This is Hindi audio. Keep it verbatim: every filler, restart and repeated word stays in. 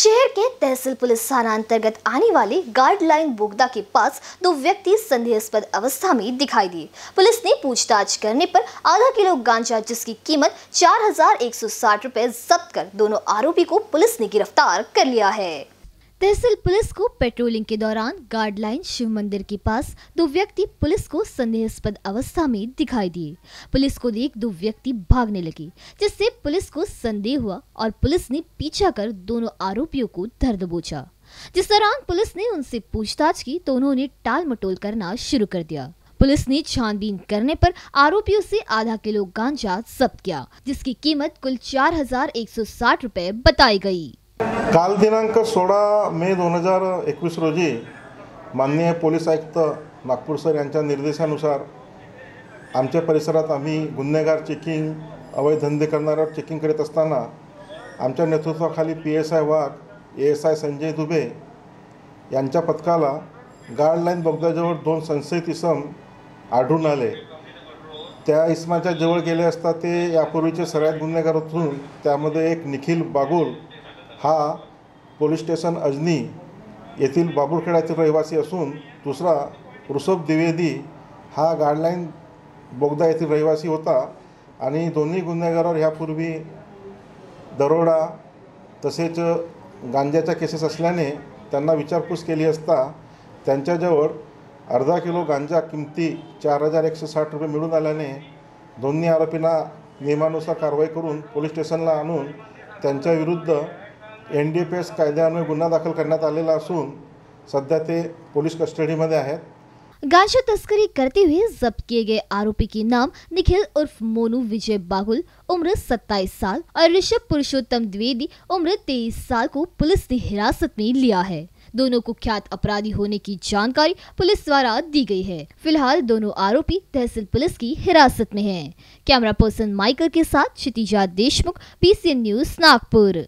शहर के तहसील पुलिस थाना अंतर्गत आने वाली गाइडलाइन बोगदा के पास दो व्यक्ति संदेहास्पद अवस्था में दिखाई दिए। पुलिस ने पूछताछ करने पर आधा किलो गांजा जिसकी कीमत चार हजार एक सौ साठ रुपए जब्त कर दोनों आरोपी को पुलिस ने गिरफ्तार कर लिया है। तहसील पुलिस को पेट्रोलिंग के दौरान गार्डलाइन शिव मंदिर के पास दो व्यक्ति पुलिस को संदेहास्पद अवस्था में दिखाई दिए। पुलिस को देख दो व्यक्ति भागने लगे, जिससे पुलिस को संदेह हुआ और पुलिस ने पीछा कर दोनों आरोपियों को धर दबोचा। जिस दौरान पुलिस ने उनसे पूछताछ की तो उन्होंने टाल मटोल करना शुरू कर दिया। पुलिस ने छानबीन करने पर आरोपियों से आधा किलो गांजा जब्त किया, जिसकी कीमत कुल चार हजार एक सौ साठ रुपए बताई गयी। काल दिनांक सोळा मे दोन हजार एकवीस रोजी माननीय पोलीस आयुक्त नागपूर सर यांच्या निर्देशानुसार आमच्या परिसरात आम्ही गुन्हेगार चेकिंग, अवैध धंदे करणाऱ्यावर चेकिंग करीत असताना आमच्या नेतृत्वाखाली P S I Wagh, A S I Sanjay Dubey यांच्या पथकाला गार्डलाईन बोगद्याजवळ दोन संशयित इसम आढळून आले। त्या इसमाच्या जवळ गेले असता ते यापूर्वीचे सगळ्यात गुन्हेगार होतून त्यामध्ये एक निखिल बागुल हा पोलीस स्टेशन अजनी येथील बाबुळखेड्यातील रहिवासी असून दुसरा ऋषभ द्विवेदी हा गार्डलाईन बोगदा येथील रहिवासी होता आणि दोन्ही गुन्हेगारावर यापूर्वी दरोडा तसेच गांजाच्या केसेस असल्याने त्यांना विचारपूस केली असता त्यांच्याजवळ अर्धा किलो गांजा किमती चार हजार एकशे साठ रुपये मिळून आल्याने दोन्ही आरोपींना नियमानुसार कारवाई करून पोलीस स्टेशनला आणून त्यांच्याविरुद्ध एन डी पी एस कायद्यान्वये गुन्हा दाखल करण्यात आलेला असून सध्या ते पोलीस कस्टडीमध्ये आहेत। गांजा तस्करी करते हुए जब्त किए गए आरोपी के नाम निखिल उर्फ मोनू विजय बागुल उम्र सत्ताईस साल और ऋषभ पुरुषोत्तम द्विवेदी उम्र तेईस साल को पुलिस ने हिरासत में लिया है। दोनों कुख्यात अपराधी होने की जानकारी पुलिस द्वारा दी गई है। फिलहाल दोनों आरोपी तहसील पुलिस की हिरासत में है। कैमरा पर्सन माइकल के साथ Kshitija Deshmukh, B C N news Nagpur.